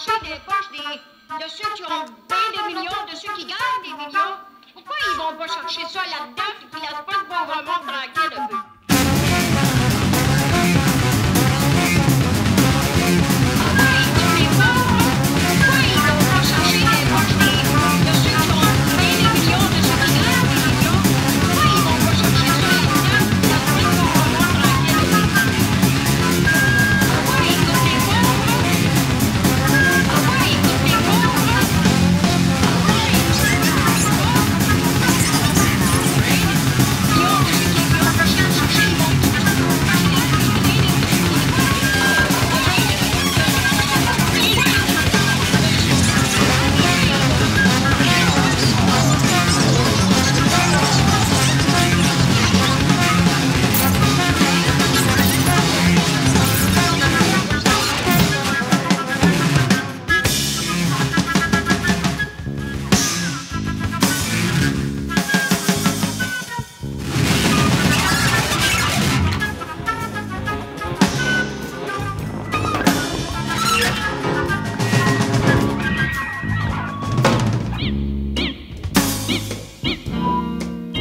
arracher des poches de ceux qui ont bien des millions, de ceux qui gagnent des millions. Pourquoi ils vont pas chercher ça là-dedans et qu'ils laissent pas le gouvernement tranquille un peu?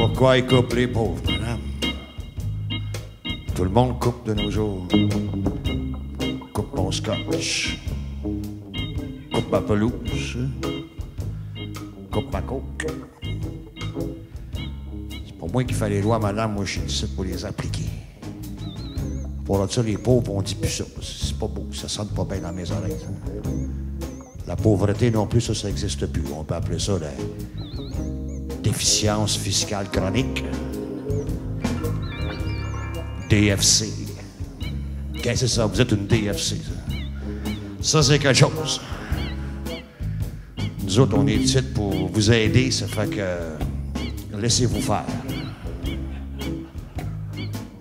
Pourquoi ils coupent les pauvres, madame? Tout le monde coupe de nos jours. Coupe mon scotch. Coupe ma pelouse. Coupe ma coke. C'est pour moi qu'il fallait les lois, madame. Moi, je suis ici pour les appliquer. Pour ça, les pauvres, on dit plus ça. C'est pas beau. Ça sonne pas bien dans mes oreilles. La pauvreté non plus, ça n'existe plus. On peut appeler ça la déficience fiscale chronique, DFC. Qu'est-ce que c'est ça? Vous êtes une DFC. Ça, c'est quelque chose. Nous autres, on est ici pour vous aider, ça fait que laissez-vous faire.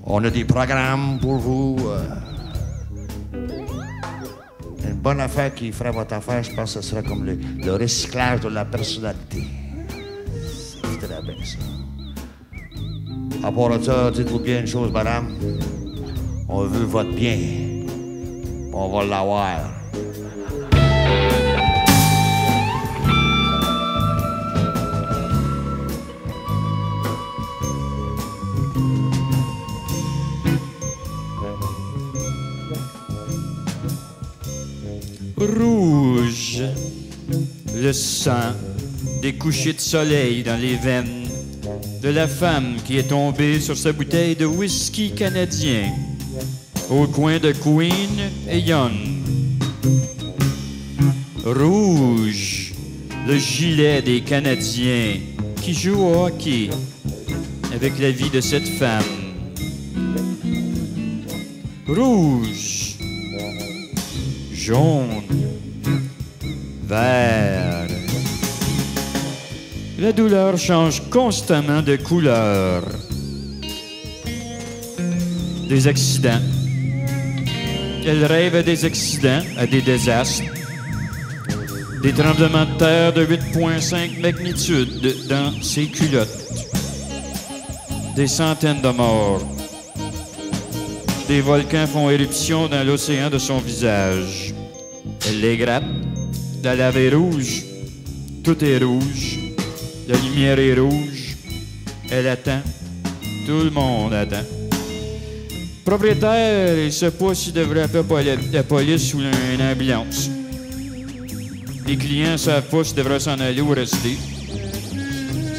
On a des programmes pour vous. Une bonne affaire qui ferait votre affaire, je pense que ce serait comme le recyclage de la personnalité. À part ça, dites-vous bien une chose, madame. On veut votre bien. On va l'avoir. Rouge, le sang. Des couchers de soleil dans les veines de la femme qui est tombée sur sa bouteille de whisky canadien au coin de Queen et Young. Rouge, le gilet des Canadiens qui jouent au hockey avec la vie de cette femme. Rouge, jaune, vert. La douleur change constamment de couleur. Des accidents. Elle rêve à des accidents, à des désastres. Des tremblements de terre de 8,5 magnitude dans ses culottes. Des centaines de morts. Des volcans font éruption dans l'océan de son visage. Elle les grappe. La lave est rouge. Tout est rouge. La lumière est rouge. Elle attend. Tout le monde attend. Propriétaire, il ne sait pas s'il devrait appeler la police ou une ambulance. Les clients ne savent pas s'ils devraient s'en aller ou rester.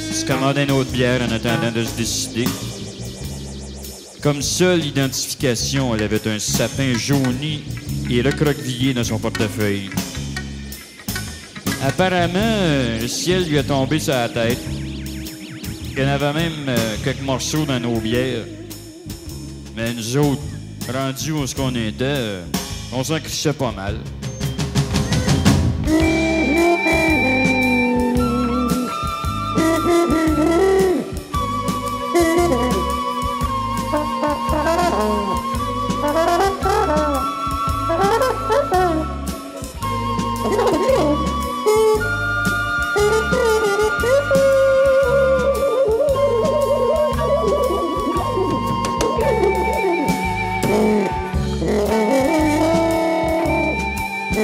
Ils se commandent une autre bière en attendant de se décider. Comme seule identification, elle avait un sapin jauni et recroquevillé dans son portefeuille. Apparemment, le ciel lui est tombé sur la tête. Il y en avait même quelques morceaux dans nos bières. Mais nous autres, rendus où ce qu'on était, on s'en crissait pas mal.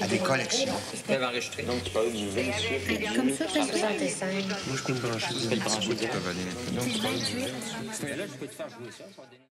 à des collections. Donc, tu parles du 28. Comme ça, je peux te faire. Moi, je peux me brancher. Je peux te brancher. Donc, mais là, je peux te faire jouer ça.